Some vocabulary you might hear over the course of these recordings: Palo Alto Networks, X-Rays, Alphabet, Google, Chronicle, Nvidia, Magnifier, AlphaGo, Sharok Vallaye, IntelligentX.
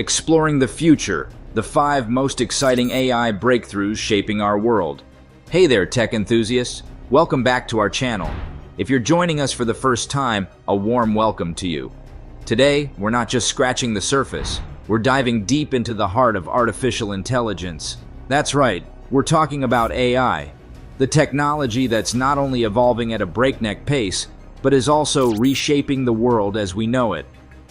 Exploring the future, the 5 most exciting AI breakthroughs shaping our world. Hey there, tech enthusiasts. Welcome back to our channel. If you're joining us for the first time, a warm welcome to you. Today, we're not just scratching the surface. We're diving deep into the heart of artificial intelligence. That's right, we're talking about AI, the technology that's not only evolving at a breakneck pace, but is also reshaping the world as we know it.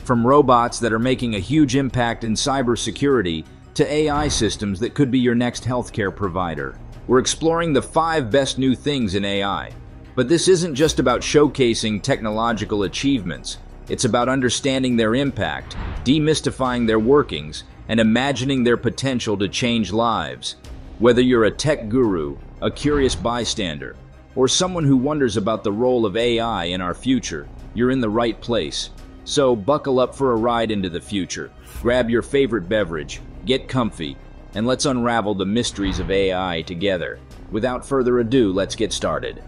From robots that are making a huge impact in cybersecurity to AI systems that could be your next healthcare provider. We're exploring the 5 best new things in AI. But this isn't just about showcasing technological achievements. It's about understanding their impact, demystifying their workings, and imagining their potential to change lives. Whether you're a tech guru, a curious bystander, or someone who wonders about the role of AI in our future, you're in the right place. So buckle up for a ride into the future, grab your favorite beverage, get comfy, and let's unravel the mysteries of AI together. Without further ado, let's get started.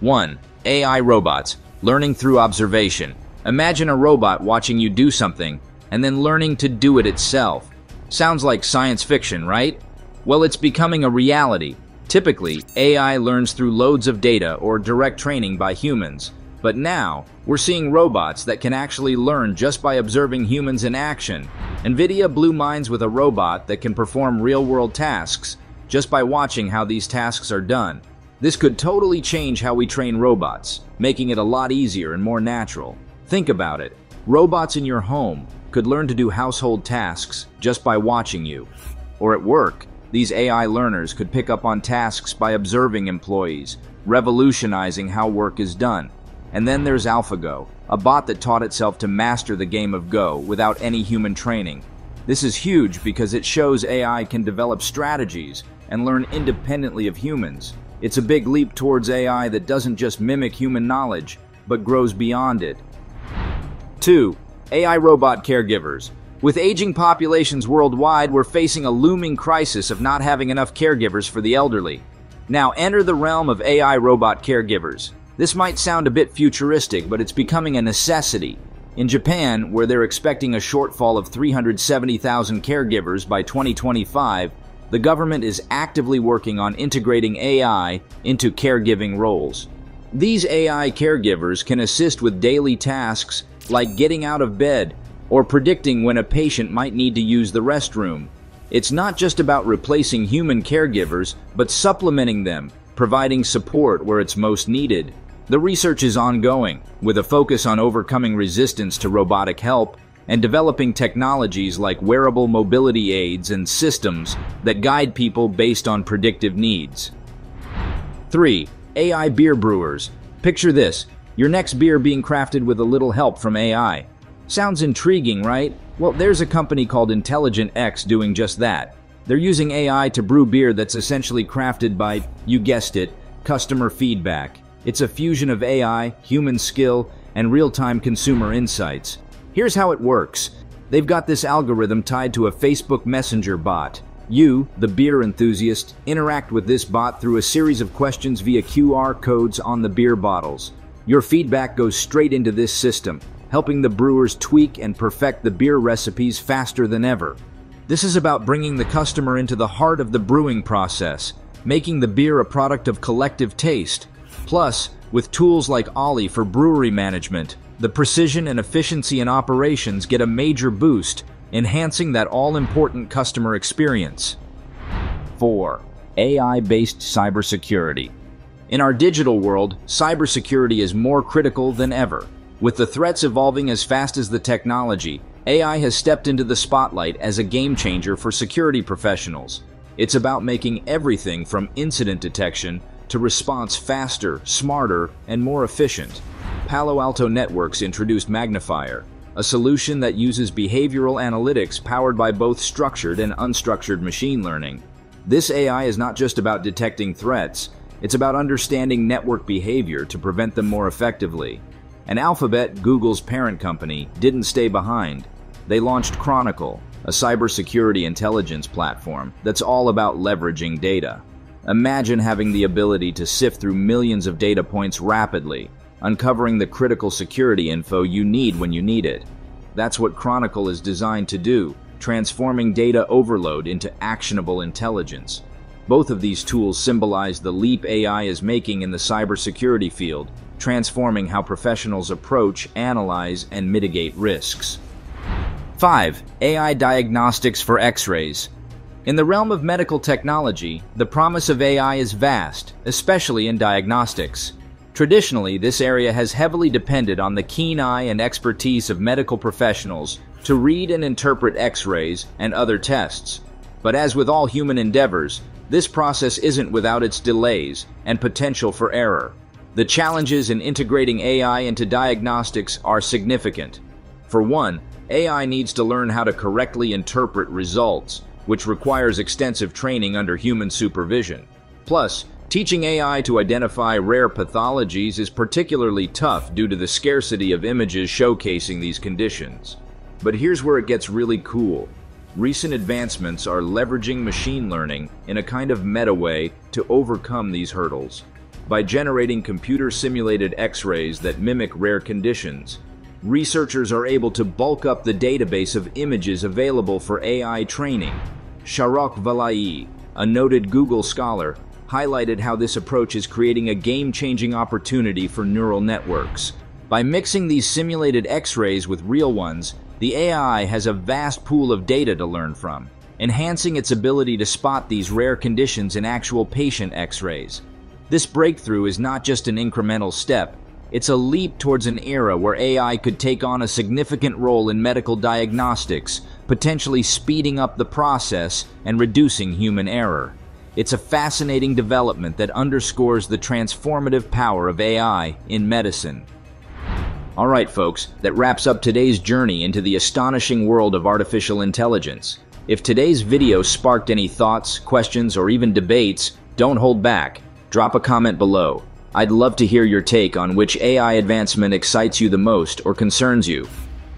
1. AI robots, learning through observation. Imagine a robot watching you do something and then learning to do it itself. Sounds like science fiction, right? Well, it's becoming a reality. Typically, AI learns through loads of data or direct training by humans. But now, we're seeing robots that can actually learn just by observing humans in action. Nvidia blew minds with a robot that can perform real-world tasks just by watching how these tasks are done. This could totally change how we train robots, making it a lot easier and more natural. Think about it. Robots in your home could learn to do household tasks just by watching you. Or at work, these AI learners could pick up on tasks by observing employees, revolutionizing how work is done. And then there's AlphaGo, a bot that taught itself to master the game of Go without any human training. This is huge because it shows AI can develop strategies and learn independently of humans. It's a big leap towards AI that doesn't just mimic human knowledge, but grows beyond it. 2. AI robot caregivers. With aging populations worldwide, we're facing a looming crisis of not having enough caregivers for the elderly. Now enter the realm of AI robot caregivers. This might sound a bit futuristic, but it's becoming a necessity. In Japan, where they're expecting a shortfall of 370,000 caregivers by 2025, the government is actively working on integrating AI into caregiving roles. These AI caregivers can assist with daily tasks like getting out of bed or predicting when a patient might need to use the restroom. It's not just about replacing human caregivers, but supplementing them, providing support where it's most needed. The research is ongoing, with a focus on overcoming resistance to robotic help and developing technologies like wearable mobility aids and systems that guide people based on predictive needs. 3. AI beer brewers. Picture this, your next beer being crafted with a little help from AI. Sounds intriguing, right? Well, there's a company called IntelligentX doing just that. They're using AI to brew beer that's essentially crafted by, you guessed it, customer feedback. It's a fusion of AI, human skill, and real-time consumer insights. Here's how it works. They've got this algorithm tied to a Facebook Messenger bot. You, the beer enthusiast, interact with this bot through a series of questions via QR codes on the beer bottles. Your feedback goes straight into this system, helping the brewers tweak and perfect the beer recipes faster than ever. This is about bringing the customer into the heart of the brewing process, making the beer a product of collective taste. Plus, with tools like Ollie for brewery management, the precision and efficiency in operations get a major boost, enhancing that all-important customer experience. 4. AI-based cybersecurity. In our digital world, cybersecurity is more critical than ever. With the threats evolving as fast as the technology, AI has stepped into the spotlight as a game-changer for security professionals. It's about making everything from incident detection to response faster, smarter, and more efficient. Palo Alto Networks introduced Magnifier, a solution that uses behavioral analytics powered by both structured and unstructured machine learning. This AI is not just about detecting threats, it's about understanding network behavior to prevent them more effectively. And Alphabet, Google's parent company, didn't stay behind. They launched Chronicle, a cybersecurity intelligence platform that's all about leveraging data. Imagine having the ability to sift through millions of data points rapidly, uncovering the critical security info you need when you need it. That's what Chronicle is designed to do, transforming data overload into actionable intelligence. Both of these tools symbolize the leap AI is making in the cybersecurity field, transforming how professionals approach, analyze, and mitigate risks. 5. AI diagnostics for X-rays. In the realm of medical technology, the promise of AI is vast, especially in diagnostics. Traditionally, this area has heavily depended on the keen eye and expertise of medical professionals to read and interpret X-rays and other tests. But as with all human endeavors, this process isn't without its delays and potential for error. The challenges in integrating AI into diagnostics are significant. For one, AI needs to learn how to correctly interpret results, which requires extensive training under human supervision. Plus, teaching AI to identify rare pathologies is particularly tough due to the scarcity of images showcasing these conditions. But here's where it gets really cool. Recent advancements are leveraging machine learning in a kind of meta way to overcome these hurdles. By generating computer-simulated X-rays that mimic rare conditions, researchers are able to bulk up the database of images available for AI training. Sharok Vallaye, a noted Google scholar, highlighted how this approach is creating a game-changing opportunity for neural networks. By mixing these simulated X-rays with real ones, the AI has a vast pool of data to learn from, enhancing its ability to spot these rare conditions in actual patient X-rays. This breakthrough is not just an incremental step, it's a leap towards an era where AI could take on a significant role in medical diagnostics, potentially speeding up the process and reducing human error. It's a fascinating development that underscores the transformative power of AI in medicine. All right, folks, that wraps up today's journey into the astonishing world of artificial intelligence. If today's video sparked any thoughts, questions, or even debates, don't hold back. Drop a comment below. I'd love to hear your take on which AI advancement excites you the most or concerns you.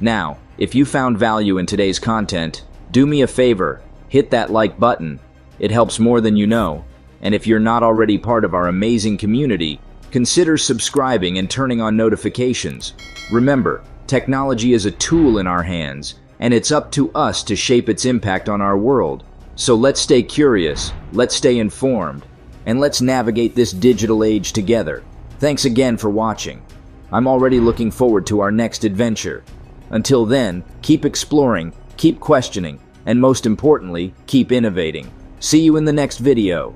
Now, if you found value in today's content, do me a favor, hit that like button. It helps more than you know. And if you're not already part of our amazing community, consider subscribing and turning on notifications. Remember, technology is a tool in our hands, and it's up to us to shape its impact on our world. So let's stay curious, let's stay informed, and let's navigate this digital age together. Thanks again for watching. I'm already looking forward to our next adventure. Until then, keep exploring, keep questioning, and most importantly, keep innovating. See you in the next video.